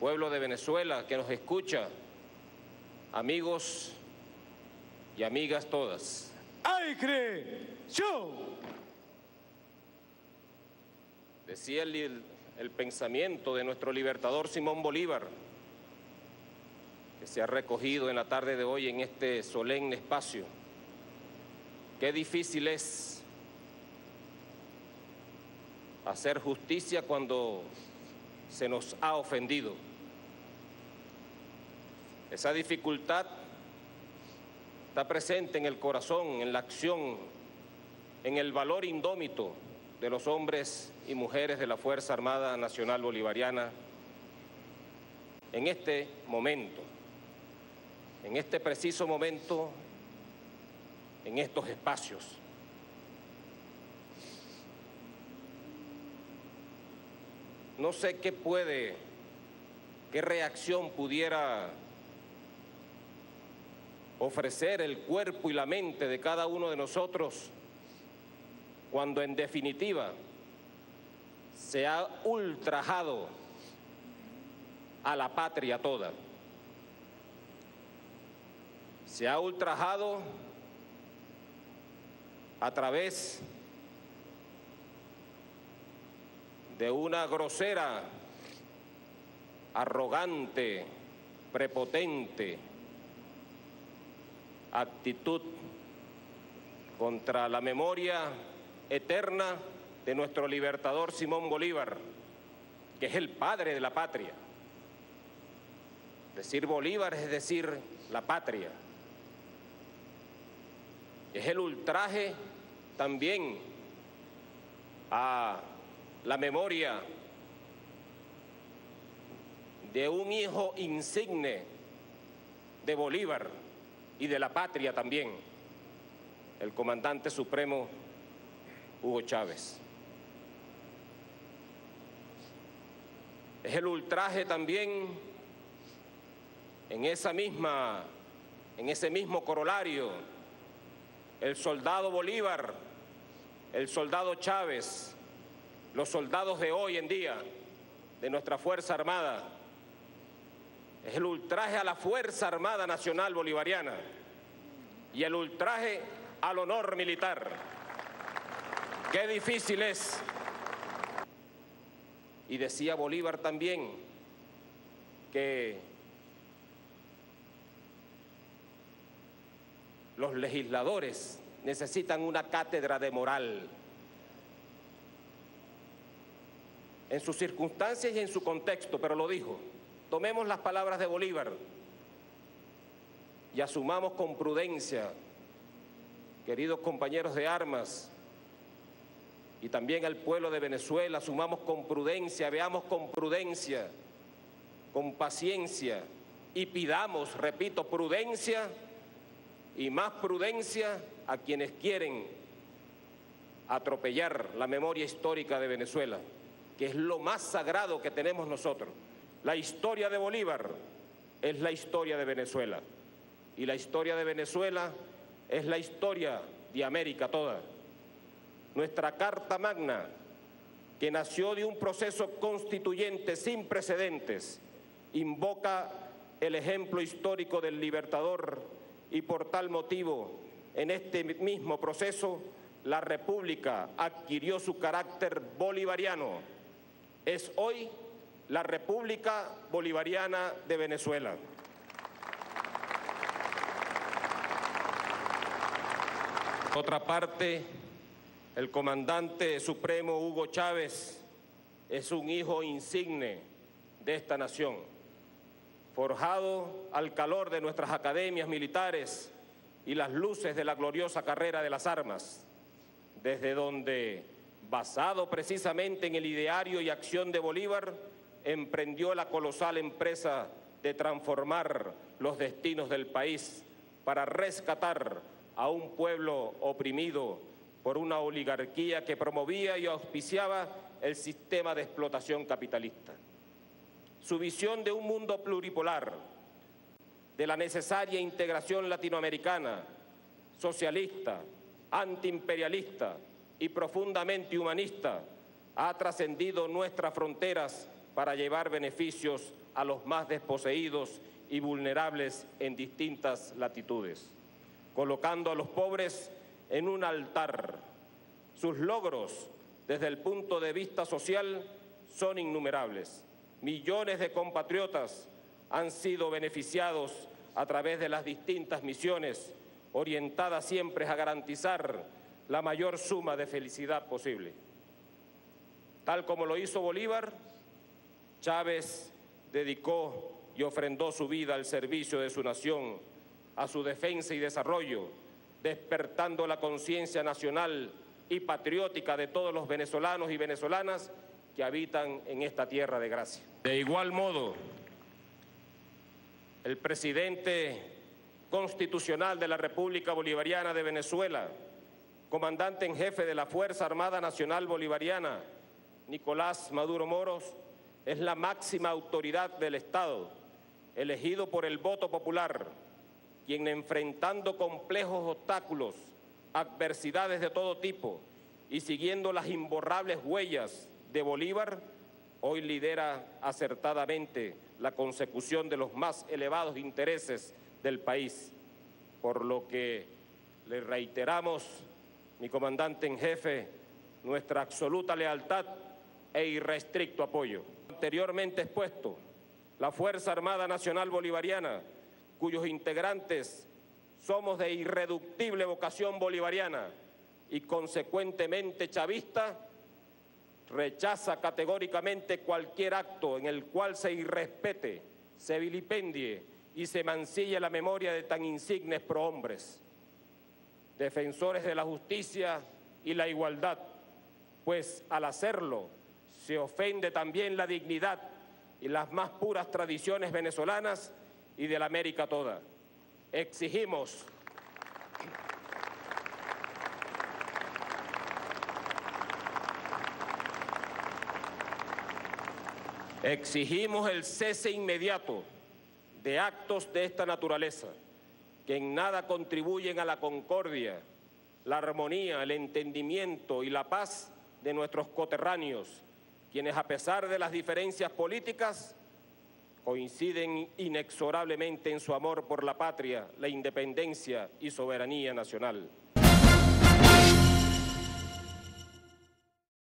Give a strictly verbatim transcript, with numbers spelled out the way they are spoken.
pueblo de Venezuela que nos escucha, amigos y amigas todas. ¡Ay, creación! Decía el, el pensamiento de nuestro libertador Simón Bolívar, que se ha recogido en la tarde de hoy en este solemne espacio. Qué difícil es hacer justicia cuando se nos ha ofendido. Esa dificultad está presente en el corazón, en la acción, en el valor indómito de los hombres y mujeres de la Fuerza Armada Nacional Bolivariana en este momento, en este preciso momento, en estos espacios. No sé qué puede, qué reacción pudiera ofrecer el cuerpo y la mente de cada uno de nosotros cuando en definitiva se ha ultrajado a la patria toda. Se ha ultrajado a través de una grosera, arrogante, prepotente actitud contra la memoria eterna de nuestro libertador Simón Bolívar, que es el padre de la patria. Decir Bolívar es decir la patria. Es el ultraje también a la memoria de un hijo insigne de Bolívar y de la patria también, el comandante supremo Hugo Chávez. Es el ultraje también en esa misma, en ese mismo corolario, el soldado Bolívar, el soldado Chávez, los soldados de hoy en día de nuestra Fuerza Armada. Es el ultraje a la Fuerza Armada Nacional Bolivariana y el ultraje al honor militar. ¡Qué difícil es! Y decía Bolívar también que los legisladores necesitan una cátedra de moral. En sus circunstancias y en su contexto, pero lo dijo. Tomemos las palabras de Bolívar y asumamos con prudencia, queridos compañeros de armas, y también al pueblo de Venezuela, asumamos con prudencia, veamos con prudencia, con paciencia, y pidamos, repito, prudencia y más prudencia a quienes quieren atropellar la memoria histórica de Venezuela, que es lo más sagrado que tenemos nosotros. La historia de Bolívar es la historia de Venezuela, y la historia de Venezuela es la historia de América toda. Nuestra Carta Magna, que nació de un proceso constituyente sin precedentes, invoca el ejemplo histórico del libertador, y por tal motivo, en este mismo proceso, la República adquirió su carácter bolivariano. Es hoy la República Bolivariana de Venezuela. Por otra parte, el comandante supremo Hugo Chávez es un hijo insigne de esta nación, forjado al calor de nuestras academias militares y las luces de la gloriosa carrera de las armas, desde donde, basado precisamente en el ideario y acción de Bolívar, emprendió la colosal empresa de transformar los destinos del país para rescatar a un pueblo oprimido por una oligarquía que promovía y auspiciaba el sistema de explotación capitalista. Su visión de un mundo pluripolar, de la necesaria integración latinoamericana, socialista, antiimperialista y profundamente humanista, ha trascendido nuestras fronteras para llevar beneficios a los más desposeídos y vulnerables en distintas latitudes, colocando a los pobres en un altar. Sus logros, desde el punto de vista social, son innumerables. Millones de compatriotas han sido beneficiados a través de las distintas misiones, orientadas siempre a garantizar la mayor suma de felicidad posible. Tal como lo hizo Bolívar, Chávez dedicó y ofrendó su vida al servicio de su nación, a su defensa y desarrollo, despertando la conciencia nacional y patriótica de todos los venezolanos y venezolanas que habitan en esta tierra de gracia. De igual modo, el presidente constitucional de la República Bolivariana de Venezuela, comandante en jefe de la Fuerza Armada Nacional Bolivariana, Nicolás Maduro Moros, es la máxima autoridad del Estado, elegido por el voto popular, quien, enfrentando complejos obstáculos, adversidades de todo tipo y siguiendo las imborrables huellas de Bolívar, hoy lidera acertadamente la consecución de los más elevados intereses del país, por lo que le reiteramos, mi comandante en jefe, nuestra absoluta lealtad e irrestricto apoyo. Anteriormente expuesto, la Fuerza Armada Nacional Bolivariana, cuyos integrantes somos de irreductible vocación bolivariana y consecuentemente chavista, rechaza categóricamente cualquier acto en el cual se irrespete, se vilipendie y se mancille la memoria de tan insignes prohombres, defensores de la justicia y la igualdad, pues al hacerlo se ofende también la dignidad y las más puras tradiciones venezolanas y de la América toda. Exigimos exigimos el cese inmediato de actos de esta naturaleza, que en nada contribuyen a la concordia, la armonía, el entendimiento y la paz de nuestros coterráneos, quienes a pesar de las diferencias políticas coinciden inexorablemente en su amor por la patria, la independencia y soberanía nacional.